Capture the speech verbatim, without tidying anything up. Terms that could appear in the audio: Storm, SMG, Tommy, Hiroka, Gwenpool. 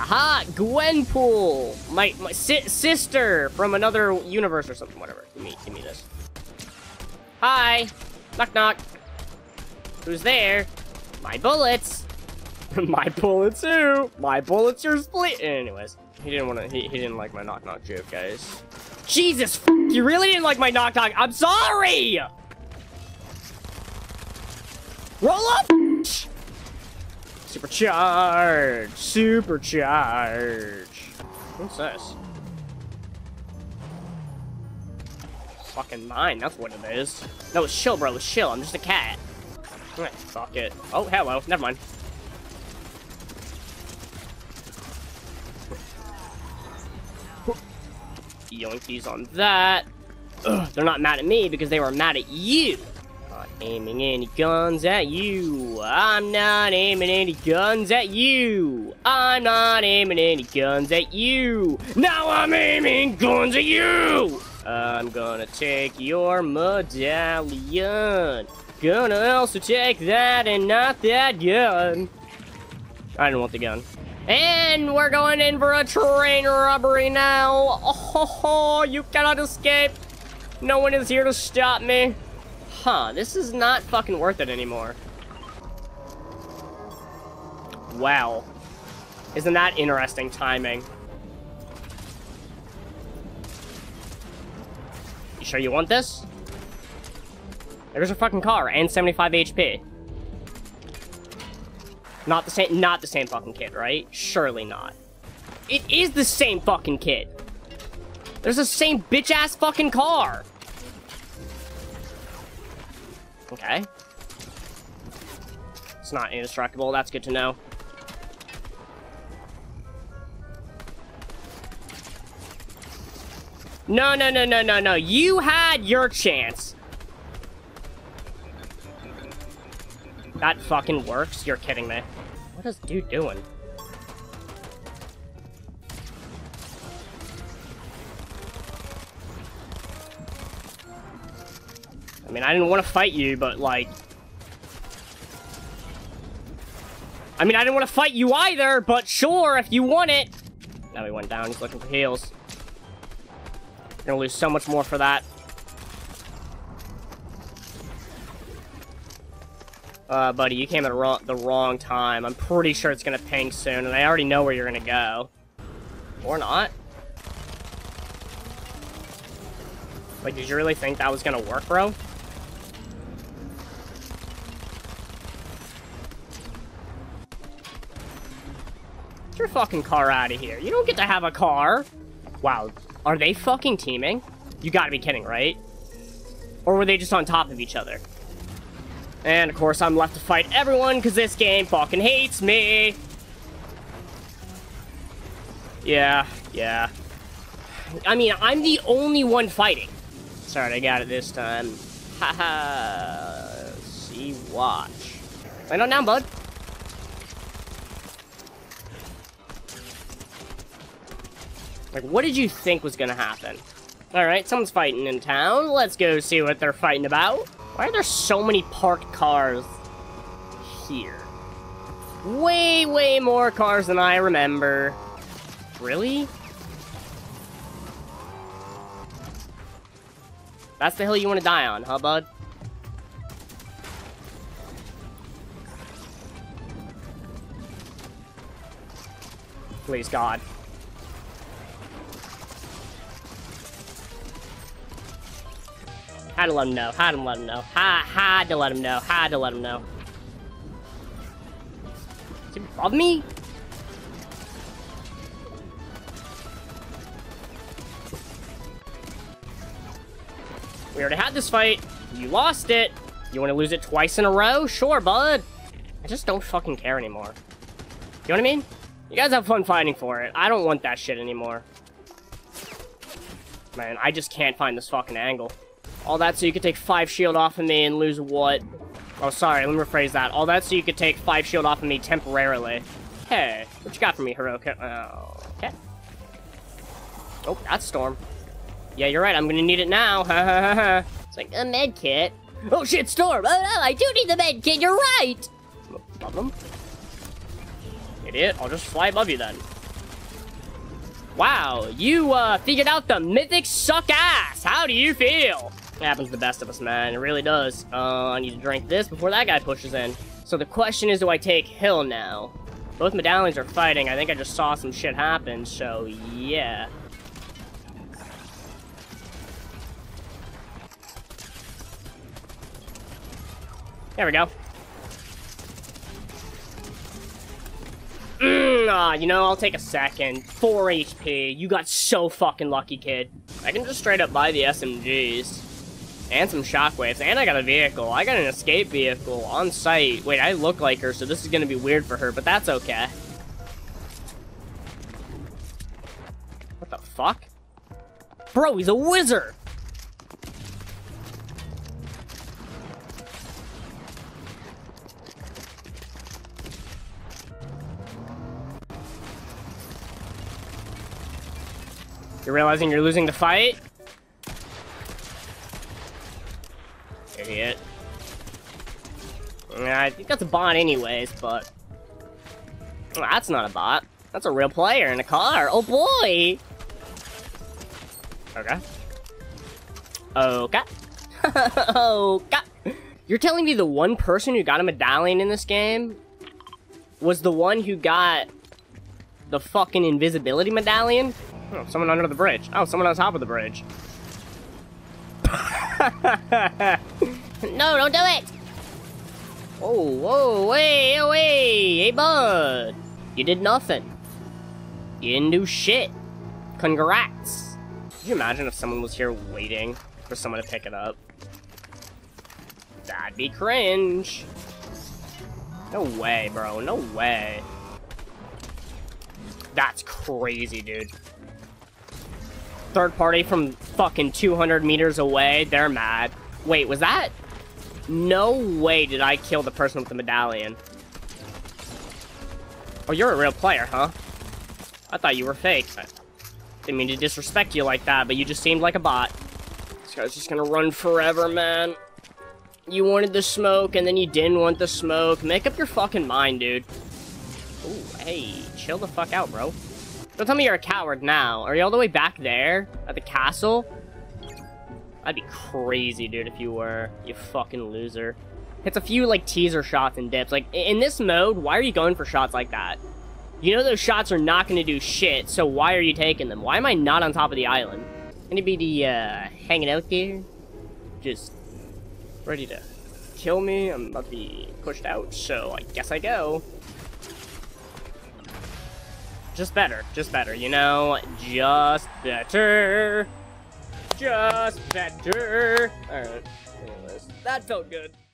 Aha! Gwenpool! My, my si sister from another universe or something, whatever. Give me, give me this. Hi! Knock knock! Who's there? My bullets! My bullets too! My bullets are split! Anyways, he didn't want to, he, he didn't like my knock knock joke, guys. Jesus f***, you really didn't like my knock knock! I'm sorry! Roll up! Supercharge! Supercharge! What's this? Fucking mine, that's what it is. No, it's chill, bro, it's chill. I'm just a cat. Alright, fuck it. Oh, hello, never mind. Yoinkies on that. Ugh, they're not mad at me because they were mad at you. Not aiming any guns at you. I'm not aiming any guns at you. I'm not aiming any guns at you. Now I'm aiming guns at you. I'm gonna take your medallion. Gonna also take that and not that gun. I didn't want the gun. And we're going in for a train robbery now. Oh, ho, ho, you cannot escape. No one is here to stop me. Huh, this is not fucking worth it anymore. Wow. Isn't that interesting timing? You sure you want this? There's a fucking car and seventy-five H P. Not the same, not the same fucking kid, right? Surely not. It is the same fucking kid. There's the same bitch ass fucking car. Okay. It's not indestructible. That's good to know. No, no, no, no, no, no. You had your chance. That fucking works? You're kidding me. What is dude doing? I mean, I didn't want to fight you, but like... I mean, I didn't want to fight you either, but sure, if you want it! Now he went down, he's looking for heals. You're gonna lose so much more for that. Uh, buddy, you came at wrong, the wrong time. I'm pretty sure it's gonna ping soon, and I already know where you're gonna go. Or not. Like, did you really think that was gonna work, bro? Get your fucking car out of here. You don't get to have a car. Wow, are they fucking teaming? You gotta be kidding, right? Or were they just on top of each other? And, of course, I'm left to fight everyone because this game fucking hates me. Yeah, yeah. I mean, I'm the only one fighting. Sorry, I got it this time. Haha. See, watch. Land on down, bud. Like, what did you think was gonna happen? Alright, someone's fighting in town. Let's go see what they're fighting about. Why are there so many parked cars here? Way, way more cars than I remember. Really? That's the hill you want to die on, huh, bud? Please, God. Had to let him know. Had to let him know. Had, had to let him know. Had to let him know. Is he above me? We already had this fight. You lost it. You want to lose it twice in a row? Sure, bud. I just don't fucking care anymore. You know what I mean? You guys have fun fighting for it. I don't want that shit anymore. Man, I just can't find this fucking angle. All that so you could take five shield off of me and lose what? Oh, sorry, let me rephrase that. All that so you could take five shield off of me temporarily. Hey, what you got for me, Hiroka? Oh, okay. Oh, that's Storm. Yeah, you're right, I'm gonna need it now. Ha ha ha. It's like a med kit. Oh shit, Storm! Oh no, I do need the med kit, you're right! Above him? Idiot, I'll just fly above you then. Wow, you uh, figured out the mythics suck ass. How do you feel? It happens to the best of us, man. It really does. Uh, I need to drink this before that guy pushes in. So the question is, do I take Hill now? Both medallions are fighting. I think I just saw some shit happen, so yeah. There we go. Mm, ah, you know, I'll take a second. four H P. You got so fucking lucky, kid. I can just straight up buy the S M Gs. And some shockwaves. And I got a vehicle. I got an escape vehicle on site. Wait, I look like her, so this is gonna be weird for her, but that's okay. What the fuck? Bro, he's a wizard! You're realizing you're losing the fight? Idiot. Nah, I think that's a bot anyways, but... Well, that's not a bot. That's a real player in a car. Oh boy! Okay. Okay. Okay. You're telling me the one person who got a medallion in this game was the one who got the fucking invisibility medallion? Oh, someone under the bridge. Oh, someone on top of the bridge. No, don't do it! Oh, whoa, hey, oh, hey, hey, bud! You did nothing. You didn't do shit. Congrats. Could you imagine if someone was here waiting for someone to pick it up? That'd be cringe. No way, bro, no way. That's crazy, dude. Third party from fucking two hundred meters away, they're mad. Wait, was that? No way did I kill the person with the medallion. Oh, you're a real player, huh? I thought you were fake. I didn't mean to disrespect you like that, but you just seemed like a bot. This guy's just gonna run forever, man. You wanted the smoke, and then you didn't want the smoke. Make up your fucking mind, dude. Ooh, hey, chill the fuck out, bro. Don't tell me you're a coward now. Are you all the way back there at the castle? I'd be crazy, dude, if you were, you fucking loser. It's a few, like, teaser shots and dips. Like, in this mode, why are you going for shots like that? You know those shots are not going to do shit, so why are you taking them? Why am I not on top of the island? Anybody, uh, hanging out there? Just ready to kill me? I'm about to be pushed out, so I guess I go. Just better, just better, you know, just better, just better. All right, anyways, that felt good.